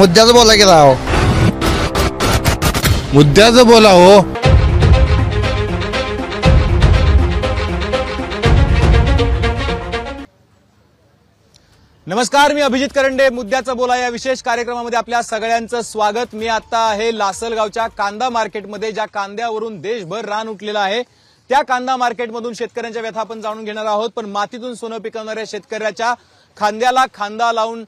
मुद्द्याचं बोला की राव, मुद्द्याचं बोला हो. नमस्कार, मी अभिजित करंडे. मुद्द्याचा बोला या विशेष कार्यक्रमामध्ये आपल्या सगळ्यांचं स्वागत. मी आता आहे लासलगावच्या कांदा मार्केटमध्ये, ज्या कांद्यावरून देशभर रान उठलेलं आहे. त्या कांदा मार्केटमधून शेतकऱ्यांच्या व्यथा आपण जाणून घेणार आहोत. पण मातीतून सोनं पिकवणाऱ्या शेतकऱ्याच्या खांद्याला खांदा लावून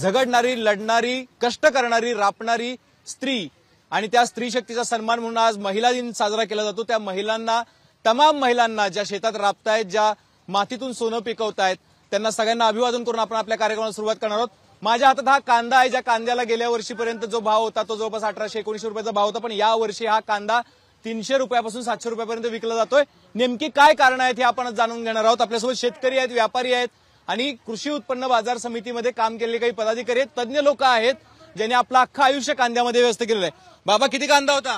झगडणारी, लढणारी, कष्ट करणारी, राबणारी स्त्री, आणि त्या स्त्री शक्तीचा सन्मान म्हणून आज महिला दिन साजरा केला जातो. त्या महिलांना, तमाम महिलांना, ज्या शेतात राबतायत, ज्या मातीतून सोनं पिकवतायत, त्यांना सगळ्यांना अभिवादन करून आपण आपल्या कार्यक्रमाला सुरुवात करणार आहोत. माझ्या हातात हा कांदा आहे, ज्या कांद्याला गेल्या वर्षीपर्यंत जो भाव होता तो जवळपास 1800-1900 रुपयाचा भाव होता. पण या वर्षी हा कांदा 300 रुपयापासून 700 रुपयापर्यंत विकला जातोय. नेमकी काय कारण आहेत हे आपण जाणून घेणार आहोत. आपल्यासोबत शेतकरी आहेत, व्यापारी आहेत, आणि कृषी उत्पन्न बाजार समितीमध्ये काम केलेले काही पदाधिकारी आहेत, तज्ज्ञ लोक आहेत, ज्यांनी आपलं अख्खं आयुष्य कांद्यामध्ये व्यस्त केलेलं आहे. बाबा, किती कांदा होता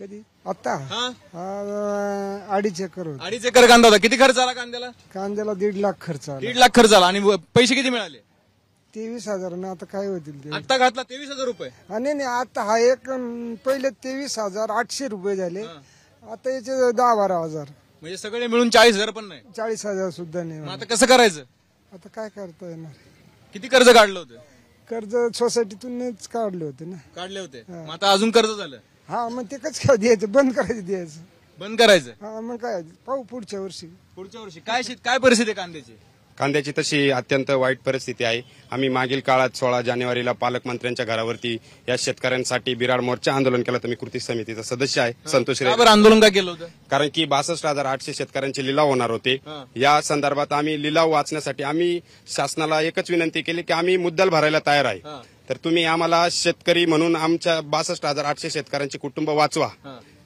कधी? आता 2.5 एकर कांदा होता. किती खर्च आला कांद्याला? कांद्याला 1.5 लाख खर्च आला. 1.5 लाख खर्च आला. आणि पैसे किती मिळाले? 23,000. ना आता काय होतील? आता घातला 23,000 रुपये. नाही, आता हा एक पहिले 23,800 रुपये झाले, आता याचे 10-12 हजार, म्हणजे सगळे मिळून 40,000. पण नाही, 40,000 सुद्धा नाही. आता कसं करायचं? आता काय करता येणार? किती कर्ज काढलं होतं? कर्ज सोसायटीतूनच काढले होते ना. काढले होते, आता अजून कर्ज झालं. हा, मग ते कसं द्यायचं? बंद करायचं, द्यायचं बंद करायचं. हा, मग काय पाहू पुढच्या वर्षी. पुढच्या वर्षी काय परिस्थिती आहे कांद्याची? कांद्याची तशी अत्यंत वाईट परिस्थिती आहे. आम्ही मागील काळात 16 जानेवारीला पालकमंत्र्यांच्या घरावरती या शेतकऱ्यांसाठी बिराड मोर्चा आंदोलन केलं. तर मी कृती समितीचा सदस्य आहे, संतोष. आंदोलन का केलं होतं? कारण की 62,800 शेतकऱ्यांचे लिलाव होणार होते. या संदर्भात आम्ही लिलाव वाचण्यासाठी आम्ही शासनाला एकच विनंती केली की आम्ही मुद्दल भरायला तयार आहे, तर तुम्ही आम्हाला शेतकरी म्हणून आमच्या 62,800 शेतकऱ्यांचे कुटुंब वाचवा,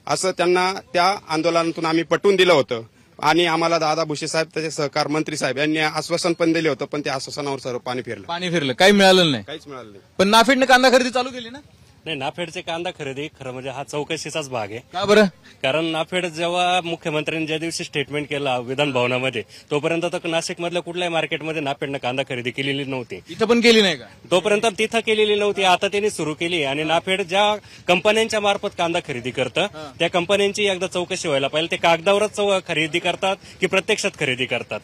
असं त्यांना त्या आंदोलनातून आम्ही पटवून दिलं होतं. आणि आम्हाला दादा भुसे साहेब, त्याचे सहकार मंत्री साहेब, यांनी आश्वासन पण दिले होतं. पण त्या आश्वासनावर सर्व पाणी फिरलं, काही मिळालं नाही. काहीच मिळालं नाही. पण नाफेडने कांदा खरेदी चालू केली ना? नाही, नाफेडचे कांदा खरेदी खरं म्हणजे हा चौकशीचाच भाग आहे. का बरं? कारण नाफेड जेव्हा मुख्यमंत्र्यांनी ज्या दिवशी स्टेटमेंट केला विधान भवनामध्ये, तोपर्यंत तर नाशिक मधल्या कुठल्याही मार्केटमध्ये नाफेडनं कांदा खरेदी केलेली नव्हती. इथं पण केली नाही का? तोपर्यंत तिथं केलेली नव्हती, आता त्यांनी सुरू केली. आणि नाफेड ज्या कंपन्यांच्या मार्फत कांदा खरेदी करतं त्या कंपन्यांची एकदा चौकशी व्हायला पाहिजे. ते कागदावरच खरेदी करतात की प्रत्यक्षात खरेदी करतात?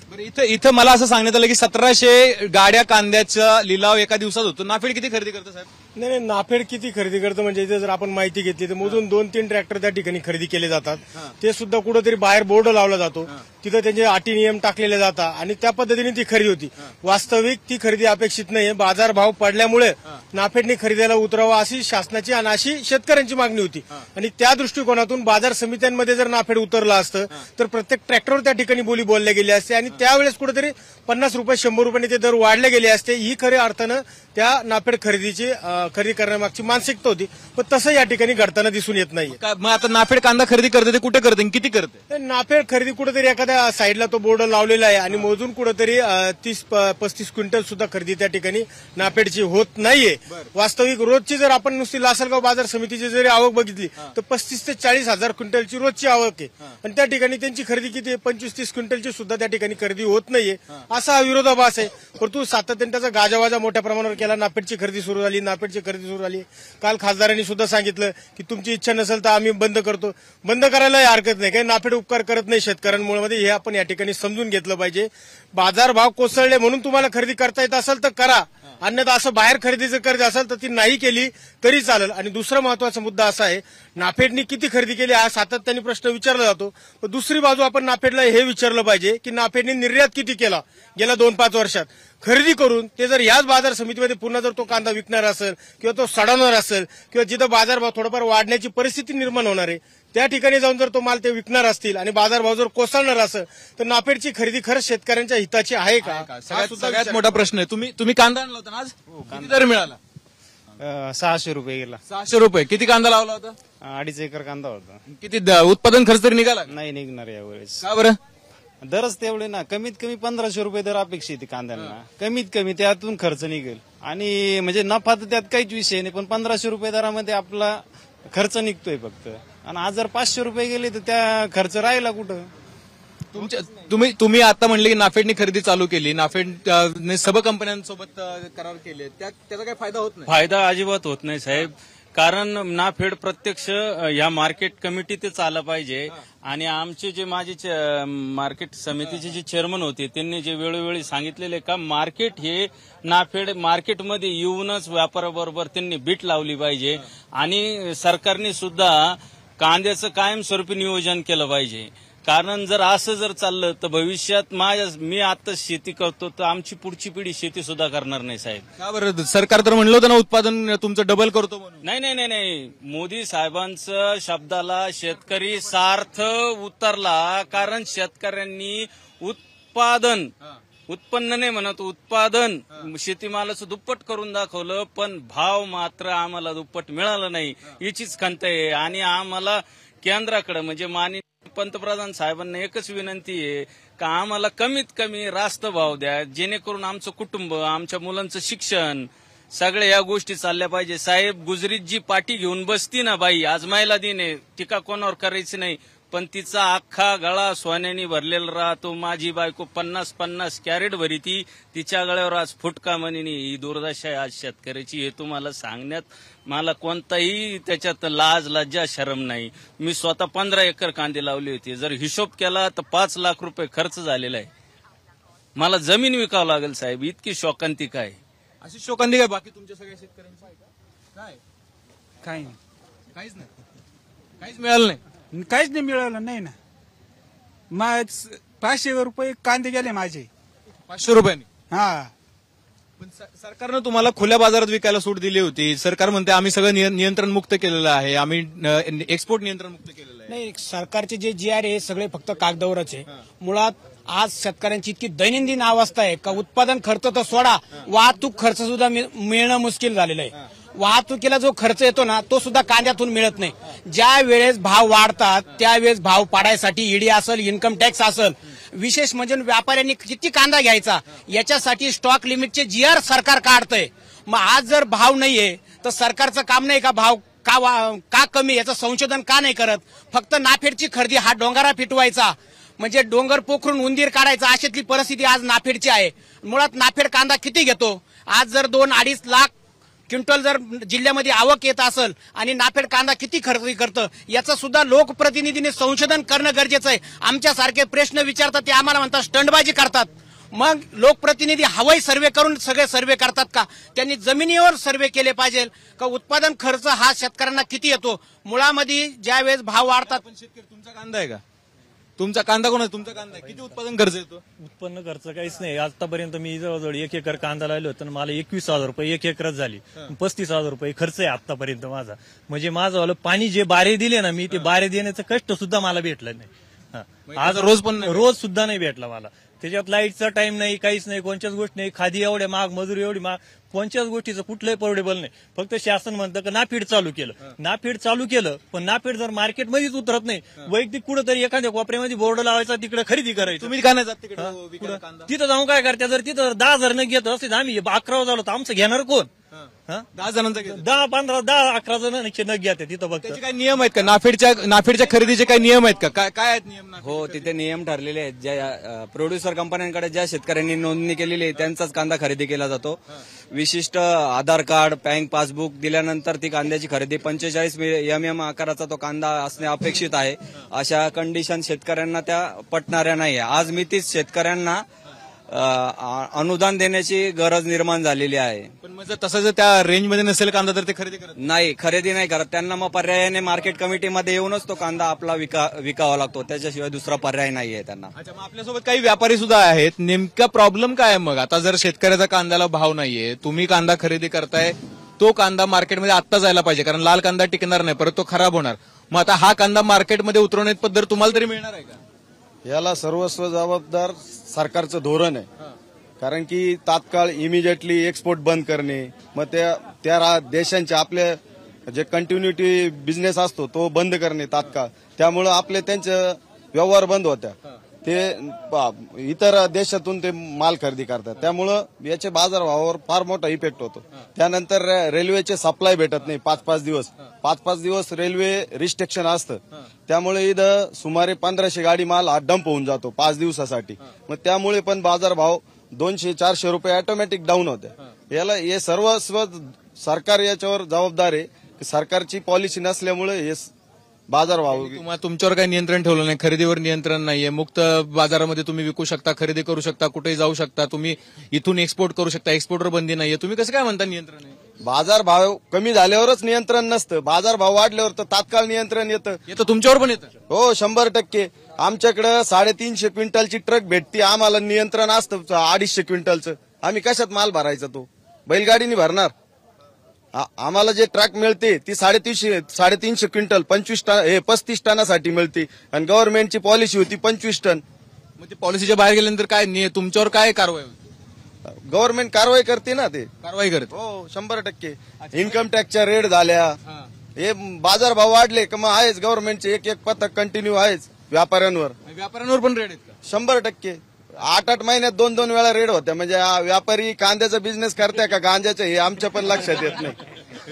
इथं मला असं सांगण्यात आलं की 1700 गाड्या कांद्याचा लिलाव एका दिवसात होतो. नाफेड किती खरेदी करतं साहेब? नाही, नाफेड किती खरेदी करतो म्हणजे इथे जर आपण माहिती घेतली तर मोजून 2-3 ट्रॅक्टर त्या ठिकाणी खरेदी केले जातात. ते सुद्धा कुठेतरी बाहेर बोर्ड लावला जातो, तिथं त्यांचे अटी नियम टाकलेले जातात, आणि त्या पद्धतीने ती खरेदी होती. वास्तविक ती खरेदी अपेक्षित नाही. बाजारभाव पडल्यामुळे नाफेडने खरेदीला उतरावा अशी शासनाची आणि अशी शेतकऱ्यांची मागणी होती. आणि त्या दृष्टिकोनातून बाजार समित्यांमध्ये जर नाफेड उतरला असतं तर प्रत्येक ट्रॅक्टरवर त्या ठिकाणी बोली बोलल्या गेली असते, आणि त्यावेळेस कुठेतरी 50 रुपये 100 रुपयांनी ते दर वाढले गेले असते. ही खऱ्या अर्थानं त्या नाफेड खरेदी करण्यामागची मानसिकता होती. पण तसं या ठिकाणी घडताना दिसून येत नाही. मग आता नाफेड कांदा खरेदी करते ते कुठे करते, किती करते? नाफेड खरेदी कुठेतरी एखाद्या साईडला तो बोर्ड लावलेला आहे, आणि मोजून कुठेतरी 30-35 क्विंटल सुद्धा खरेदी त्या ठिकाणी नाफेडची होत नाहीये. वास्तविक रोजची जर आपण नुसती लासलगाव बाजार समितीची जरी आवक बघितली तर 35,000 ते 40,000 क्विंटलची रोजची आवक आहे. आणि त्या ठिकाणी त्यांची खरेदी किती 25-30 क्विंटलची सुद्धा त्या ठिकाणी खरेदी होत नाहीये, असा हा विरोधाभास आहे. परंतु सातत्याने त्याचा गाजावाजा मोठ्या प्रमाणावर केला. नाफेडची खरेदी सुरू झाली, नाफेडची खरेदी सुरू झाली. काल खासदारांनी सुद्धा सांगितलं की तुमची इच्छा नसेल तर आम्ही बंद करतो. बंद करायलाही हरकत नाही, काही नाफेड उपकार करत नाही शेतकऱ्यांमुळे. हे आपण या ठिकाणी समजून घेतलं पाहिजे. बाजारभाव कोसळले म्हणून तुम्हाला खरेदी करता येत असेल तर करा, अन्यथा असं बाहेर खरेदी जर करत असेल तर ती नाही केली तरी चालेल. आणि दुसरा महत्वाचा मुद्दा असा आहे, नाफेडनी किती खरेदी केली हा सातत्याने प्रश्न विचारला जातो. पण दुसरी बाजू आपण नाफेडला हे विचारलं पाहिजे की नाफेडनी निर्यात किती केला गेल्या 2-5 वर्षात खरेदी करून. ते जर याच बाजार समितीमध्ये पुन्हा जर तो कांदा विकणार असेल किंवा तो सडवणार असेल किंवा जिथं बाजारभाव थोडाफार वाढण्याची परिस्थिती निर्माण होणार आहे त्या ठिकाणी जाऊन जर तो माल ते विकणार असतील आणि बाजारभाव जर कोसळणार असेल तर नाफेडची खरेदी खरंच शेतकऱ्यांच्या हिताची आहे का? सगळ्यात मोठा प्रश्न आहे. तुम्ही कांदा आणला होता ना आज? किती दर मिळाला? 600 रुपये गेला. 600 रुपये. किती कांदा लावला होता? 2.5 एकर कांदा होता. किती उत्पादन खर्च तरी निघाला? नाही निघणार यावेळेस. का बरं? दरच तेवढे ना, कमीत कमी 1500 रुपये दर अपेक्षित कांद्यांना, कमीत कमी त्यातून खर्च निघेल. आणि म्हणजे नफा तर त्यात काहीच विषय नाही, पण 1500 रुपये दरामध्ये आपला खर्च निघतोय फक्त. आणि आज जर 500 रुपये गेले तर त्या खर्च राहिला कुठं? तुम्ही आता म्हणले की नाफेडने खरेदी चालू केली, नाफेडने सर्व कंपन्यांसोबत करार केले, त्याचा काही फायदा होत नाही? फायदा अजिबात होत नाही साहेब, कारण नाफेड प्रत्यक्ष या मार्केट कमिटीतच आलं पाहिजे. आणि आमचे जे माझे मार्केट समितीचे जे चेअरमन होते त्यांनी जे वेळोवेळी सांगितलेले का मार्केट हे नाफेड मार्केटमध्ये येऊनच व्यापाराबरोबर त्यांनी बीट लावली पाहिजे. आणि सरकारने सुद्धा कांद्याचं कायमस्वरूपी नियोजन केलं पाहिजे, कारण जर असं जर चाललं तर भविष्यात मी आता शेती करतो तर आमची पुढची पिढी शेती सुद्धा करणार नाही साहेब. का बरं? सरकार तर म्हणलं होतं ना उत्पादन तुमचं डबल करतो म्हणून. नाही नाही नाही, मोदी साहेबांचं शब्दाला शेतकरी सार्थ उतरला, कारण शेतकऱ्यांनी उत्पन्न नाही म्हणत, उत्पादन शेतीमालाचं दुप्पट करून दाखवलं, पण भाव मात्र आम्हाला दुप्पट मिळाला नाही, याचीच खंत आहे. आणि आम्हाला केंद्राकडे म्हणजे माननीय पंतप्रधान साहेबांना एकच विनंती आहे का आम्हाला कमीत कमी रास्त भाव द्या, जेणेकरून आमचं कुटुंब, आमच्या मुलांचं शिक्षण, सगळ्या या गोष्टी चालल्या पाहिजे साहेब. गुजरीत जी पाठी घेऊन बसती ना बाई, आजमायला दिने, टीका कोणावर करायची नाही, पण तिचा अख्खा गळा सोन्यानी भरलेला राहतो. माझी बायको 50-50 कॅरेट भरीती, तिच्या गळ्यावर आज फुटका म्हणीनी. ही दुर्दशा आहे आज शेतकऱ्याची, हे तुम्हाला सांगण्यात मला कोणताही त्याच्यात लाज लज्जा शरम नाही. मी स्वतः 15 एकर कांदे लावले होते, जर हिशोब केला तर 5 लाख रुपये खर्च झालेला आहे. मला जमीन विकावं लागेल साहेब, इतकी शोकांतिका आहे. अशी शोकांतिका बाकी तुमच्या सगळ्या शेतकऱ्यांची काय? काय काहीच नाही, काहीच मिळालं नाही, काहीच नाही मिळालं नाही ना. माझ 500 रुपये कांदे गेले माझे, 500 रुपयांनी. हा, पण सरकारनं तुम्हाला खुल्या बाजारात विकायला सूट दिली होती. सरकार म्हणते आम्ही सगळं नियंत्रण मुक्त केलेलं आहे, आम्ही एक्सपोर्ट नियंत्रण मुक्त केलेलं आहे. नाही, सरकारचे जे GR हे सगळे फक्त कागदावरच आहे. मुळात आज शेतकऱ्यांची इतकी दैनंदिन अवस्था आहे का उत्पादन खर्च तर सोडा, वाहतूक खर्च सुद्धा मिळणं मुश्किल झालेलं आहे. वाहतुकीला जो खर्च येतो ना तो सुद्धा कांद्यातून मिळत नाही. ज्या वेळेस भाव वाढतात त्यावेळेस भाव पाडायसाठी ईडी असेल, इन्कम टॅक्स असेल, विशेष म्हणजे व्यापाऱ्यांनी किती कांदा घ्यायचा याच्यासाठी स्टॉक लिमिटचे GR सरकार काढतंय. मग आज जर भाव नाहीये तर सरकारचं काम नाही का भाव का कमी याचं संशोधन का नाही करत? फक्त नाफेडची खरेदी हा डोंगरा पिटवायचा म्हणजे डोंगर पोखरून उंदीर काढायचा अशातली परिस्थिती आज नाफेडची आहे. मुळात नाफेड कांदा किती घेतो? आज जर 2-2.5 लाख क्विंटल जर जिल्ह्यामध्ये आवक येत असेल आणि नाफेड कांदा किती खरेदी करतं याचं सुद्धा लोकप्रतिनिधीने संशोधन करणं गरजेचं आहे. आमच्यासारखे प्रश्न विचारतात ते आम्हाला म्हणतात स्टंटबाजी करतात. मग लोकप्रतिनिधी हवाई सर्वे करून सगळे सर्वे करतात का? त्यांनी जमिनीवर सर्वे केले पाहिजे का उत्पादन खर्च हा शेतकऱ्यांना किती येतो. मुळामध्ये ज्यावेळेस भाव वाढतात. तुमचा कांदा आहे का? तुमचा कांदा कोण आहे? तुमचा कांदा किती उत्पादन खर्च येतो? उत्पन्न खर्च काहीच नाही. आतापर्यंत मी जवळजवळ 1 एकर कांदा लावला होता, मला 21,000 रुपये 1 एकरात झाली, 35,000 रुपये खर्च आहे आतापर्यंत माझा. म्हणजे माझं पाणी जे बारे दिले ना मी, ते बारे देण्याचं कष्ट सुद्धा मला भेटलं नाही. आज रोज सुद्धा नाही भेटला मला. त्याच्यात लाईटचा टाइम नाही, काहीच नाही, कोणत्याच गोष्टी नाही. खादी एवढ्या महाग, मजुरी एवढी महाग, कोणत्याच गोष्टीचं कुठलंही परवडेबल नाही. फक्त शासन म्हणतं की नाफेड चालू केलं, नाफेड चालू केलं, पण नाफेड जर मार्केटमध्येच उतरत नाही, वैयक्तिक कुठंतरी एखाद्या कोपऱ्यामध्ये बोर्ड लावायचा, तिकडे खरेदी करायची. तुम्ही का नाही जात तिकडे? तिथं जाऊन काय करता? जर तिथं 10,000 घेत असतील, आम्ही 11 झालो तर आमचं घेणार कोण? 10-15-10-11 जण नग घ्या तिथं. बघ, त्याचे काही नियम आहेत का? नाफेडच्या खरेदीचे काही नियम आहेत का? काय आहेत नियम? हो, तिथे नियम ठरलेले आहेत. ज्या प्रोड्युसर कंपन्यांकडे ज्या शेतकऱ्यांनी नोंदणी केलेली आहे त्यांचाच कांदा खरेदी केला जातो. विशिष्ट आधार कार्ड, बँक पासबुक दिल्यानंतर ती कांद्याची खरेदी 45mm आकाराचा तो कांदा असणे अपेक्षित आहे. अशा कंडिशन शेतकऱ्यांना त्या पटणाऱ्या नाही. आज मी तीच शेतकऱ्यांना अनुदान देण्याची गरज निर्माण झालेली आहे. पण मग तसं जर त्या रेंजमध्ये नसेल कांदा तर ते खरेदी करत नाही, खरेदी नाही करत. त्यांना मग पर्यायाने मार्केट कमिटीमध्ये येऊनच तो कांदा आपला विकावा लागतो, त्याच्याशिवाय दुसरा पर्याय नाही आहे त्यांना. अच्छा, मग आपल्यासोबत काही व्यापारी सुद्धा आहेत. नेमका प्रॉब्लेम काय आहे मग? आता जर शेतकऱ्याचा कांद्याला भाव नाहीये, तुम्ही कांदा खरेदी करताय, तो कांदा मार्केटमध्ये आत्ता जायला पाहिजे, कारण लाल कांदा टिकणार नाही, परत तो खराब होणार. मग आता हा कांदा मार्केटमध्ये उतरवण्याची पद्धत तुम्हाला तरी मिळणार आहे का? याला सर्वस्व जबाबदार सरकारचं धोरण आहे. कारण की तात्काळ इमिजिएटली एक्सपोर्ट बंद करणे, मग त्या देशांचे आपले जे कंटिन्युटी बिझनेस असतो तो बंद करणे तात्काळ, त्यामुळं आपले त्यांचं व्यवहार बंद होत्या, ते इतर देशातून ते माल खरेदी करतात, त्यामुळं याचे बाजारभावावर फार मोठा इफेक्ट होतो. त्यानंतर रेल्वेचे सप्लाय भेटत नाही 5-5 दिवस, पाच दिवस रेल्वे रिस्ट्रिक्शन असतं त्यामुळे इथं सुमारे 1500 गाडी माल हा डंप होऊन जातो 5 दिवसासाठी। मग त्यामुळे पण बाजार भाव 200-400 रुपये ऑटोमॅटिक डाऊन होते। याला हे सर्वस्व सरकार याच्यावर जबाबदार आहे। सरकारची पॉलिसी नसल्यामुळे हे बाजार भाव तुमच्यावर काही नियंत्रण ठेवलं नाही, खरेदीवर नियंत्रण नाहीये। मुक्त बाजारामध्ये तुम्ही विकू शकता, खरेदी करू शकता, कुठेही जाऊ शकता, तुम्ही इथून एक्सपोर्ट करू शकता, एक्सपोर्टवर बंदी नाहीये। तुम्ही कसं काय म्हणता नियंत्रण आहे? बाजार भाव कमी झाल्यावरच नियंत्रण नसतं, बाजार भाव वाढल्यावर तर तात्काळ नियंत्रण येतं। तुमच्यावर पण येतं हो 100%। आमच्याकडे 350 क्विंटलची ट्रक भेटते, आम्हाला नियंत्रण असतं 250 क्विंटलचं। आम्ही कशात माल भरायचा? तो बैलगाडीने भरणार। आम्हाला जे ट्रक मिळते ती 350 क्विंटल 35 टनासाठी मिळते आणि गव्हर्नमेंटची पॉलिसी होती 25 टन। म्हणजे पॉलिसीच्या बाहेर गेल्यानंतर काय नाही तुमच्यावर काय कारवाई? गव्हर्नमेंट कारवाई करते ना, ते कारवाई करते हो 100%। इन्कम टॅक्सच्या रेड झाल्या, हे बाजार भाव वाढले का मग आहेच गव्हर्नमेंटचे एक एक पथक कंटिन्यू आहेच व्यापाऱ्यांवर। व्यापाऱ्यांवर पण रेड आहेत 100%। 8-8 महिन्यात 2-2 वेळा रेड होत्या। म्हणजे व्यापारी कांद्याचा बिझनेस करताय का गांजाचा हे आमच्या पण लक्षात येत नाही।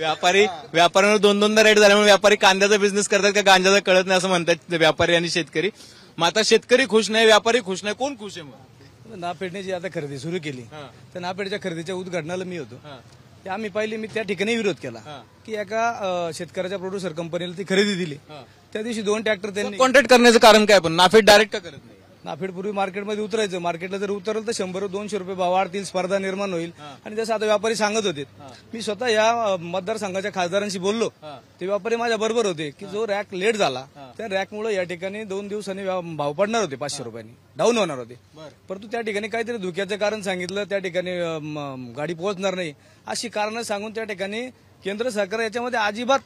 व्यापाऱ्यांवर 2-2दा रेड झाल्यामुळे व्यापारी कांद्याचा बिझनेस करतात का गांजाचा कळत नाही असं म्हणतात व्यापारी आणि शेतकरी। मग आता शेतकरी खुश नाही, व्यापारी खुश नाही, कोण खुश आहे? मग नाफेडने आता खरेदी सुरू केली तर नाफेडच्या खरेदीच्या उद्घाटनाला मी होतो। आम्ही पाहिली, मी त्या ठिकाणी विरोध केला की एका शेतकऱ्याच्या प्रोड्युसर कंपनीला ती खरेदी दिली। त्या दिवशी 2 ट्रॅक्टर त्यांनी कॉन्ट्रॅक्ट करण्याचं कारण काय? पण नाफेड डायरेक्ट का करत नाही? नाफेड पूर्वी मार्केटमध्ये उतरायचं, मार्केटला जर उतरलं तर 100-200 रुपये भाव वाढतील, स्पर्धा निर्माण होईल। आणि जसं आता व्यापारी सांगत होते, मी स्वतः या मतदारसंघाच्या खासदारांशी बोललो, ते व्यापारी माझ्या बरोबर होते की जो रॅक लेट झाला त्या रॅकमुळे या ठिकाणी 2 दिवसांनी भाव पडणार होते, 500 रुपयांनी डाऊन होणार होते। परंतु त्या ठिकाणी काहीतरी धोक्याचं कारण सांगितलं, त्या ठिकाणी गाडी पोहोचणार नाही अशी कारणं सांगून त्या ठिकाणी केंद्र सरकार याच्यामध्ये अजिबात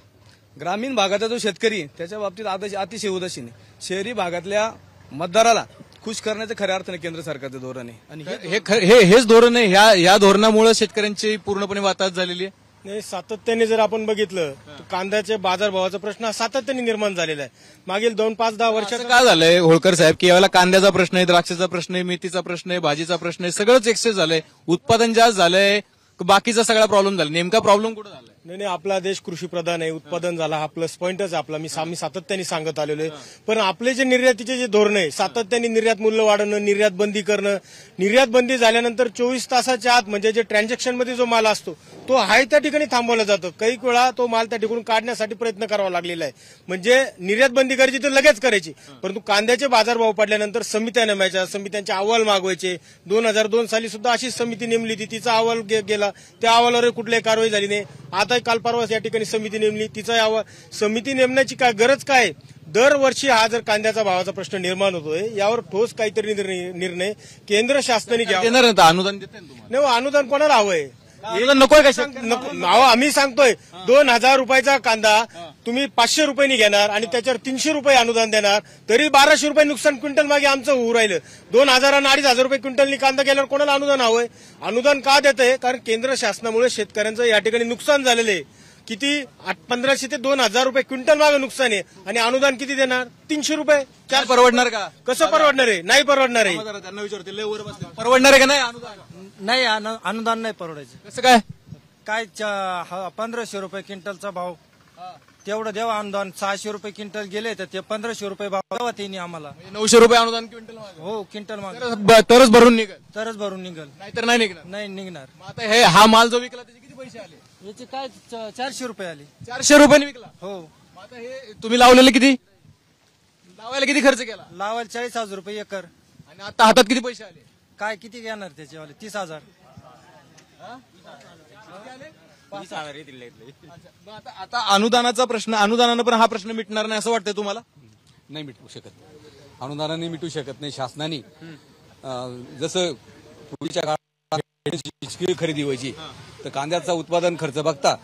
ग्रामीण भागाचा जो शेतकरी त्याच्या बाबतीत अतिशय उदासीन आहे। शहरी भागातल्या मतदाराला खुश करण्याचं खऱ्या अर्थाने केंद्र सरकारचं धोरण आहे, हेच धोरण आहे। ह्या धोरणामुळे शेतकऱ्यांची पूर्णपणे वाताहत झालेली आहे। सातत्याने जर आपण बघितलं तर कांद्याच्या बाजारभावाचा प्रश्न सातत्याने निर्माण झालेला आहे मागील 2-5-10 वर्षात। काय झालंय होळकर साहेब की यावेळेला कांद्याचा प्रश्न आहे, द्राक्षाचा प्रश्न आहे, मेथीचा प्रश्न आहे, भाजीचा प्रश्न आहे, सगळंच एक्सेस झालंय, उत्पादन जास्त झालंय, बाकीचा सगळा प्रॉब्लेम झाला। नेमका प्रॉब्लेम कुठे झाला? नाही, आपला देश कृषी प्रधान आहे, उत्पादन झाला हा प्लस पॉईंटच आपला मी सातत्याने सांगत आलेलो आहे। पण आपले जे निर्यातीचे जे धोरण आहे सातत्याने निर्यात मूल्य वाढवणं, निर्यात बंदी करणं, निर्यात बंदी झाल्यानंतर 24 तासाच्या आत म्हणजे जे ट्रान्झॅक्शनमध्ये जो माल असतो तो आहे त्या ठिकाणी थांबवला जातो। काही वेळा तो माल त्या ठिकाणी काढण्यासाठी प्रयत्न करावा लागलेला आहे। म्हणजे निर्यात बंदी करायची तर लगेच करायची, परंतु कांद्याचे बाजारभाव पडल्यानंतर समित्या नेमायच्या, समित्यांचे अहवाल मागवायचे। 2002 साली सुद्धा अशीच समिती नेमली होती, तिचा अहवाल गेला, त्या अहवालावर कुठल्याही कारवाई झाली नाही। आता काल परवाच या ठिकाणी समिती नेमली, तिचा अहवाल। समिती नेमण्याची काय गरज काय? दरवर्षी हा जर कांद्याचा भावाचा प्रश्न निर्माण होतोय यावर ठोस काहीतरी निर्णय केंद्र शासनाने घ्यावा। अनुदान देते नाही, अनुदान कोणाला हवंय? नकोय का? नाव आम्ही सांगतोय, 2000 रुपयाचा कांदा तुम्ही 500 रुपयांनी घेणार आणि त्याच्यावर 300 रुपये अनुदान देणार, तरी 1200 रुपये नुकसान क्विंटल मागे आमचं होऊ राहिलं। 2000 आणि 2500 रुपये क्विंटलनी कांदा गेल्यावर कोणाला अनुदान हवंय? अनुदान का देतंय? कारण केंद्र शासनामुळे शेतकऱ्यांचं या ठिकाणी नुकसान झालेलं आहे। किती? 1500 ते 2000 रुपये क्विंटल मागे नुकसान आहे आणि अनुदान किती देणार? 300 रुपये। काय परवडणार का? कसं परवडणार आहे? नाही परवडणार आहे। त्यांना विचारते लय वर बसले, परवडणार आहे का? नाही अनुदान नाही, अनुदान नाही परवडायचं। कसं काय काय 1500 रुपये क्विंटलचा भाव तेवढं देवा अनुदान, 600 रुपये क्विंटल गेले तर ते 1500 रुपये भाव द्यावा त्यांनी आम्हाला, 900 रुपये अनुदान क्विंटल हो क्विंटल मागे तरच भरून निघल, नाहीतर नाही निघणार, नाही निघणार। आता हे हा माल जो विकला त्याचे किती पैसे आले? याचे काय 400 रुपये आले, 400 रुपये विकला हो। आता हे तुम्ही लावलेले किती, लावायला किती खर्च केला? लावायला 40,000 रुपये एकर आणि आता हातात किती पैसे आले? काय किती घेणार त्याच्यावाले? 30,000 आता अनुदानाचा प्रश्न, अनुदानानं पण हा प्रश्न मिटणार नाही असं वाटतंय तुम्हाला? नाही मिटू शकत, अनुदानाने मिटू शकत नाही, शासनाने। जसं पूर्वीच्या काळात खरेदी व्हायची तर कांद्याचा उत्पादन खर्च बघता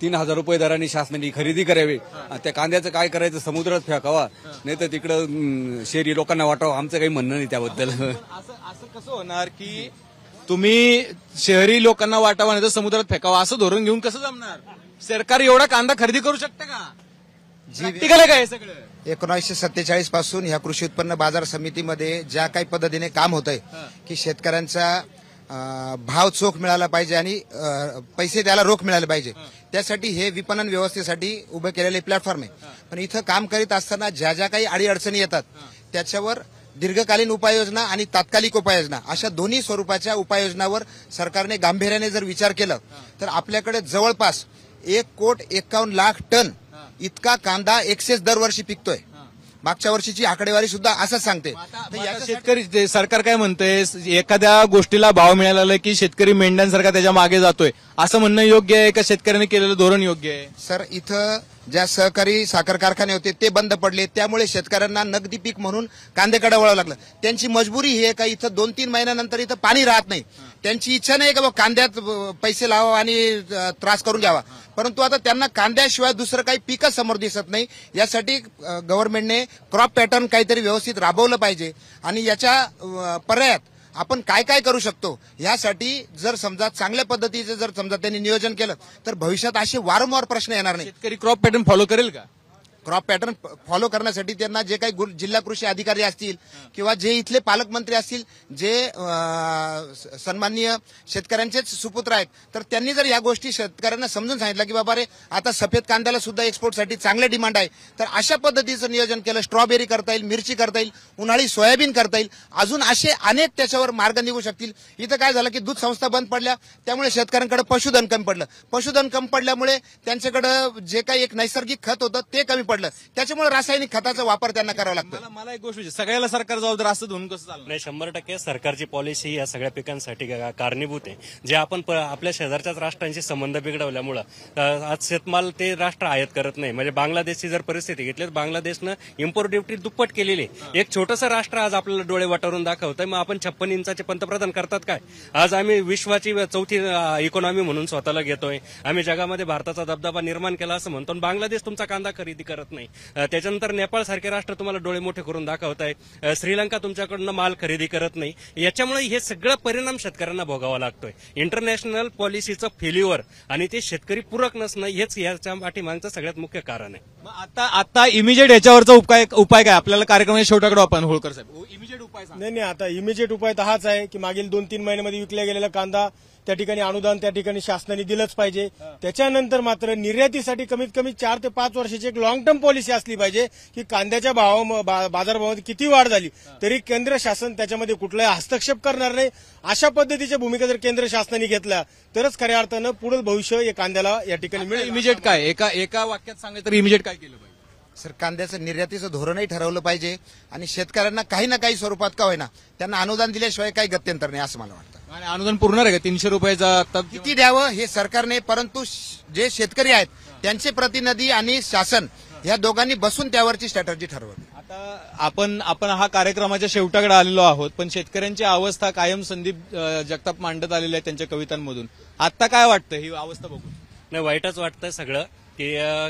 3000 रुपये दराने शासनाने खरेदी करावी, त्या कांद्याचं काय करायचं समुद्रात फेकावा नाही तर तिकडं शहरी लोकांना वाटावं, आमचं काही म्हणणं नाही त्याबद्दल। असं कसं होणार की तुम्ही शहरी लोकांना वाटावा नाही तर समुद्रात फेकावा असं धोरण घेऊन कसं जमणार? सरकार एवढा कांदा खरेदी करू शकतं का? प्रॅक्टिकल काय सगळं? 1947 पासून ह्या कृषी उत्पन्न बाजार समितीमध्ये ज्या काही पद्धतीने काम होत आहे की शेतकऱ्यांचा भाव चोख मिळाला पाहिजे आणि पैसे द्यायला रोख मिळाले पाहिजे। त्यासाठी हे विपणन व्यवस्थेसाठी उभे केलेले प्लॅटफॉर्म आहे। पण इथं काम करीत असताना ज्या ज्या काही अडीअडचणी येतात त्याच्यावर दीर्घकालीन उपाययोजना आणि तात्कालिक उपाययोजना अशा दोन्ही स्वरूपाच्या उपाययोजनावर सरकारने गांभीर्याने जर विचार केला तर आपल्याकडे जवळपास 1,51,00,000 टन इतका कांदा एक्सेस दरवर्षी पिकतोय। मागच्या वर्षीची आकडेवारी सुद्धा असंच सांगते। शेतकरी सरकार काय म्हणतंय, एखाद्या गोष्टीला भाव मिळाला की शेतकरी मेंढ्यांसारखा त्याच्या मागे जातोय असं म्हणणं योग्य आहे का? शेतकऱ्यांनी केलेलं धोरण योग्य आहे? सर, इथं ज्या सहकारी साखर कारखाने होते ते बंद पडले, त्यामुळे शेतकऱ्यांना नगदी पीक म्हणून कांद्याकडे वळावं लागलं। त्यांची मजबुरी ही आहे का? इथं 2-3 महिन्यानंतर इथं पाणी राहत नाही। त्यांची इच्छा नाही का कांद्यात पैसे लावा आणि त्रास करून घ्यावा, परंतु आता त्यांना कांद्याशिवाय दुसरं काही पीकच समोर दिसत नाही। यासाठी गव्हर्नमेंटने क्रॉप पॅटर्न काहीतरी व्यवस्थित राबवलं पाहिजे आणि याच्या पर्यायात आपण काय काय करू शकतो यासाठी जर समजा चांगल्या पद्धतीचं जर समजा त्यांनी नियोजन केलं तर भविष्यात असे वारंवार प्रश्न येणार नाही। शेतकरी क्रॉप पॅटर्न फॉलो करेल का? क्रॉप पॅटर्न फॉलो करण्यासाठी त्यांना जे काही जिल्हा कृषी अधिकारी असतील किंवा जे इथले पालकमंत्री असतील, जे सन्माननीय शेतकऱ्यांचेच सुपुत्र आहेत, तर त्यांनी जर या गोष्टी शेतकऱ्यांना समजून सांगितलं की बाबा रे आता सफेद कांद्याला सुद्धा एक्सपोर्टसाठी चांगले डिमांड आहे, तर अशा पद्धतीचं नियोजन केलं स्ट्रॉबेरी करता येईल, मिरची करता येईल, उन्हाळी सोयाबीन करता येईल, अजून असे अनेक त्याच्यावर मार्ग निघू शकतील। इथं काय झालं की दूध संस्था बंद पडल्या, त्यामुळे शेतकऱ्यांकडे पशुधन कमी पडलं। पशुधन कमी पडल्यामुळे त्यांच्याकडे जे काही एक नैसर्गिक खत होतं ते कमी पडलं, त्याच्यामुळे रासायनिक खताचा वापर त्यांना करावा लागतो। मला एक गोष्ट, सगळ्याला सरकार जबाबदार असं धरून कसं चालणार? नाही, 100% सरकारची पॉलिसी या सगळ्या पिकांसाठी कारणीभूत आहे। जे आपण आपल्या शेजारच्याच राष्ट्रांशी संबंध बिघडवल्यामुळे आज शेतमाल ते राष्ट्र आयात करत नाही। म्हणजे बांगलादेशची जर परिस्थिती घेतली तर बांगलादेशनं इम्पोर्ट ड्युटी दुप्पट केलेली। एक छोटंसं राष्ट्र आज आपल्याला डोळे वाटारून दाखवतंय, मग आपण 56 इंचाचे पंतप्रधान करतात काय? आज आम्ही विश्वाची 4थी इकॉनॉमी म्हणून स्वतःला घेतोय, आम्ही जगामध्ये भारताचा दबदबा निर्माण केला असं म्हणतो। बांगलादेश तुमचा कांदा खरेदी करत नाही, त्याच्यानंतर नेपाळ सारखे राष्ट्र तुम्हाला डोळे मोठे करून दाखवत आहे, श्रीलंका तुमच्याकडनं माल खरेदी करत नाही। याच्यामुळे हे सगळा परिणाम शेतकऱ्यांना भोगावा लागतोय। इंटरनॅशनल पॉलिसीचं फेल्युअर आणि ते शेतकरी पूरक नसणं हेच याच्या पाठीमागचं सगळ्यात मुख्य कारण आहे। आता इमिजिएट याच्यावरचा उपाय काय आपल्याला? कार्यक्रमाच्या शेवटाकडे आपण होळकर साहेब, इमिजिएट उपाय? नाही, आता इमिजिएट उपाय तर हाच आहे की मागील 2-3 महिन्यामध्ये विकल्या गेलेला कांदा त्या ठिकाणी अनुदान त्या ठिकाणी शासनाने दिलंच पाहिजे। त्याच्यानंतर मात्र निर्यातीसाठी कमीत कमी 4 ते 5 वर्षाची एक लॉंग टर्म पॉलिसी असली पाहिजे की कांद्याच्या बाजारभावात किती वाढ झाली तरी केंद्र शासन त्याच्यामध्ये कुठलाही हस्तक्षेप करणार नाही, अशा पद्धतीच्या भूमिका जर केंद्र शासनाने घेतल्या तरच खऱ्या अर्थानं पुढे भविष्य या कांद्याला या ठिकाणी मिळेल। इमिजिएट काय, एका वाक्यात सांगितलं तर इमिजिएट काय केलं पाहिजे? सर, कांद्याचं निर्यातीचं धोरणही ठरवलं पाहिजे आणि शेतकऱ्यांना काही ना काही स्वरूपात का होईना त्यांना अनुदान दिल्याशिवाय काही गत्यंतर नाही असं मला वाटतं। आणि अनुदान पुरणार आहे का? 300 रुपयाचा किती द्यावं हे सरकारने, परंतु जे शेतकरी आहेत त्यांचे प्रतिनिधी आणि शासन या दोघांनी बसून त्यावरची स्ट्रॅटर्जी ठरवली। आता आपण हा कार्यक्रमाच्या शेवटाकडे आलेलो आहोत, पण शेतकऱ्यांची अवस्था कायम संदीप जगताप मांडत आलेले आहे त्यांच्या कवितांमधून। आता काय वाटतं ही अवस्था बघून? नाही, वाईटच वाटतंय सगळं। की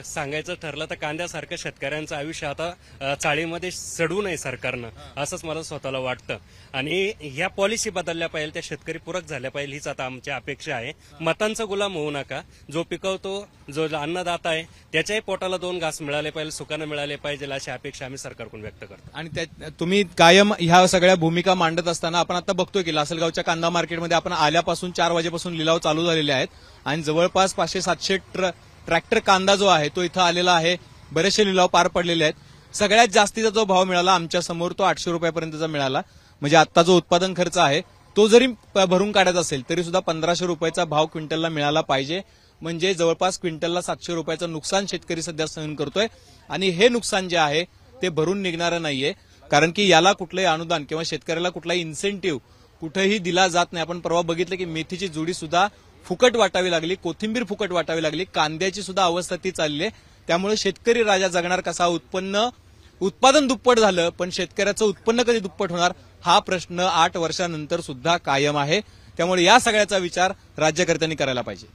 सांगायचं ठरलं तर कांद्यासारखं शेतकऱ्यांचं आयुष्य आता चाळीमध्ये सडू नये सरकारनं असंच मला स्वतःला वाटतं। आणि ह्या पॉलिसी बदलल्या पाहिजे, त्या शेतकरी पूरक झाल्या पाहिजे, हीच आता आमची अपेक्षा आहे। मतांचा गुलाम होऊ नका, जो पिकवतो जो अन्नदाता आहे त्याच्याही पोटाला 2 घास मिळाले पाहिजे, सुखानं मिळाले पाहिजे अशी अपेक्षा आम्ही सरकारकडून व्यक्त करतो। आणि तुम्ही कायम ह्या सगळ्या भूमिका मांडत असताना आपण आता बघतोय की लासलगावच्या कांदा मार्केटमध्ये आपण आल्यापासून 4 वाजेपासून लिलाव चालू झालेले आहेत आणि जवळपास 500-700 ट्रॅक्टर कांदा जो आहे तो इथं आलेला आहे, बरेचसे लिलाव पार पडलेले आहेत। सगळ्यात जास्तीचा जो भाव मिळाला आमच्या समोर तो 800 रुपयापर्यंतचा मिळाला, म्हणजे आता जो उत्पादन खर्च आहे तो जरी भरून काढायचा असेल तरी सुद्धा 1500 रुपयाचा भाव क्विंटलला मिळाला पाहिजे। म्हणजे जवळपास क्विंटलला 700 रुपयाचं नुकसान शेतकरी सध्या सहन करतोय आणि हे नुकसान जे आहे ते भरून निघणारं नाहीये, कारण की याला कुठलंही अनुदान किंवा शेतकऱ्याला कुठलाही इन्सेंटिव्ह कुठेही दिला जात नाही। आपण परवा बघितलं की मेथीची जुडी सुद्धा फुकट वाटावी लागली, कोथिंबीर फुकट वाटावी लागली, कांद्याची सुद्धा अवस्था ती चालली आहे। त्यामुळे शेतकरी राजा जगणार कसा? उत्पादन दुप्पट झालं पण शेतकऱ्याचं उत्पन्न कधी दुप्पट होणार हा प्रश्न 8 वर्षानंतर सुद्धा कायम आहे। त्यामुळे या सगळ्याचा विचार राज्यकर्त्यांनी करायला पाहिजे।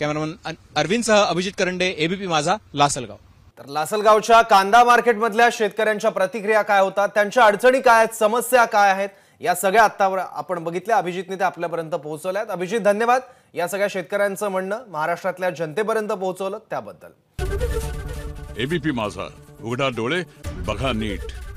कॅमेरामन अरविंदसह अभिजित करंडे, एबीपी माझा, लासलगाव। तर लासलगावच्या कांदा मार्केटमधल्या शेतकऱ्यांच्या प्रतिक्रिया काय होतात, त्यांच्या अडचणी काय आहेत, समस्या काय आहेत या सगळ्या आत्तावर आपण बघितल्या। अभिजितने ते आपल्यापर्यंत पोहोचवल्यात। अभिजित, धन्यवाद या सगळ्या शेतकऱ्यांचं म्हणणं महाराष्ट्रातल्या जनतेपर्यंत पोहोचवलं त्याबद्दल। एबीपी माझा, उघडा डोळे बघा नीट।